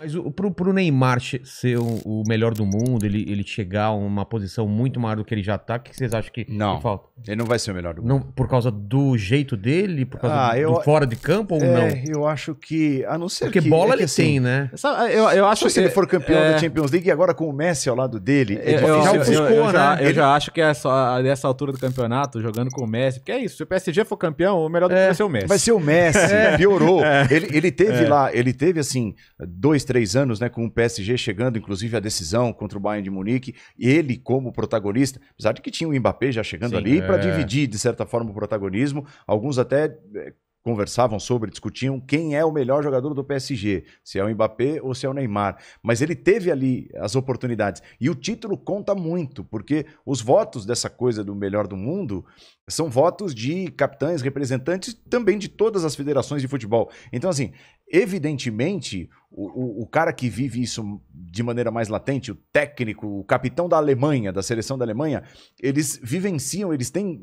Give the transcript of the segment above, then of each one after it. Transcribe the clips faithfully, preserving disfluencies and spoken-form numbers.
Mas o, pro, pro Neymar ser o, o melhor do mundo, ele, ele chegar a uma posição muito maior do que ele já tá, o que vocês acham que, não, que falta? Ele não vai ser o melhor do mundo. Não, por causa do jeito dele? Por causa ah, do, eu, do fora de campo ou é, não? Eu acho que... A não ser Porque que, bola é que ele assim, tem, né? Sabe, eu, eu acho que se ele for campeão é, da Champions League e agora com o Messi ao lado dele... É, é eu, já ofuscou, eu, eu, né? Já, ele... eu já acho que é só, nessa altura do campeonato, jogando com o Messi, porque é isso, se o P S G for campeão, o melhor do mundo é, vai ser o Messi. Vai ser o Messi, é. piorou. É. Ele, ele teve é. lá, ele teve assim, dois, três anos, né, com o P S G chegando, inclusive, à decisão contra o Bayern de Munique, ele como protagonista, apesar de que tinha o Mbappé já chegando Sim, ali é. para dividir, de certa forma, o protagonismo, alguns até é, conversavam sobre, discutiam quem é o melhor jogador do P S G, se é o Mbappé ou se é o Neymar, mas ele teve ali as oportunidades, e o título conta muito, porque os votos dessa coisa do melhor do mundo são votos de capitães, representantes também de todas as federações de futebol, então assim, evidentemente, o, o, o cara que vive isso de maneira mais latente, o técnico, o capitão da Alemanha, da seleção da Alemanha, eles vivenciam, eles têm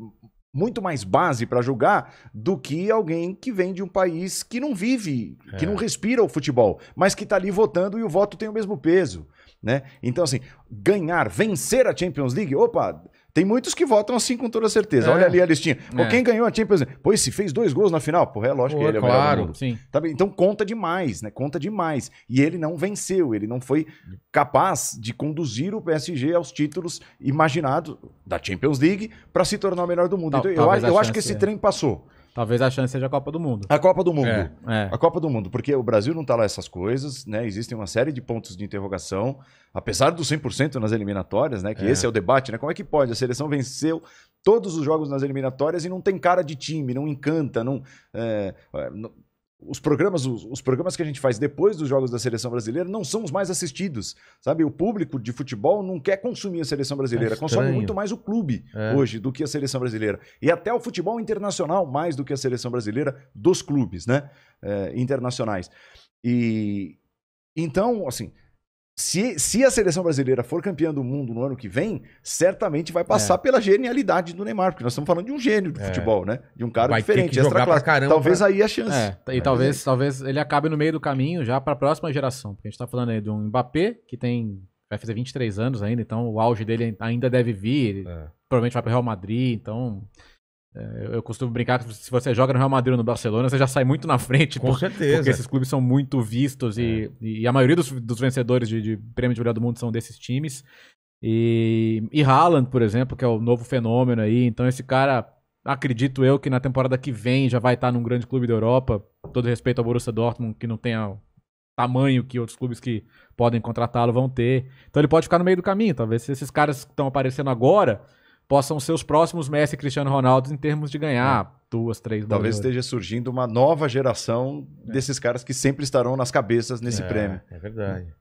muito mais base para julgar do que alguém que vem de um país que não vive, é. que não respira o futebol, mas que está ali votando e o voto tem o mesmo peso, né? Então, assim, ganhar, vencer a Champions League, opa... Tem muitos que votam assim com toda certeza. É. Olha ali a listinha. É. Quem ganhou a Champions League? Pois se fez dois gols na final. Porra, é lógico Pô, que ele é claro, o melhor do mundo. Sim. Tá bem? Então conta demais, né? Conta demais. E ele não venceu. Ele não foi capaz de conduzir o P S G aos títulos imaginados da Champions League para se tornar o melhor do mundo. Tal, então, eu, acho, eu acho que esse é. trem passou. Talvez a chance seja a Copa do Mundo. A Copa do Mundo. É, é. A Copa do Mundo, porque o Brasil não está lá essas coisas, né? Existem uma série de pontos de interrogação, apesar do cem por cento nas eliminatórias, né? Que é. esse é o debate, né? Como é que pode? A seleção venceu todos os jogos nas eliminatórias e não tem cara de time, não encanta, não... É, não... Os programas, os, os programas que a gente faz depois dos jogos da Seleção Brasileira não são os mais assistidos, sabe? O público de futebol não quer consumir a Seleção Brasileira, é consome muito mais o clube é. hoje do que a Seleção Brasileira. E até o futebol internacional mais do que a Seleção Brasileira dos clubes, né? É, internacionais. E então, assim... Se, se a seleção brasileira for campeã do mundo no ano que vem, certamente vai passar é. pela genialidade do Neymar, porque nós estamos falando de um gênio do é. futebol, né? De um cara vai diferente, ter que jogar pra caramba, talvez pra... aí a chance. É. E vai talvez, talvez ele acabe no meio do caminho já para a próxima geração, porque a gente está falando aí de um Mbappé que tem vai fazer vinte e três anos ainda, então o auge dele ainda deve vir, ele é. provavelmente vai para o Real Madrid, então... Eu costumo brincar que se você joga no Real Madrid ou no Barcelona, você já sai muito na frente. Com por, certeza. Porque esses clubes são muito vistos é. e, e a maioria dos, dos vencedores de, de prêmio de melhor do mundo são desses times. E, e Haaland, por exemplo, que é o novo fenômeno aí. Então esse cara, acredito eu, que na temporada que vem já vai estar num grande clube da Europa. Todo respeito ao Borussia Dortmund, que não tem o tamanho que outros clubes que podem contratá-lo vão ter. Então ele pode ficar no meio do caminho. Talvez esses caras que estão aparecendo agora... possam ser os próximos Messi e Cristiano Ronaldo em termos de ganhar é. duas, três... Talvez esteja surgindo uma nova geração é. desses caras que sempre estarão nas cabeças nesse é, prêmio. É verdade.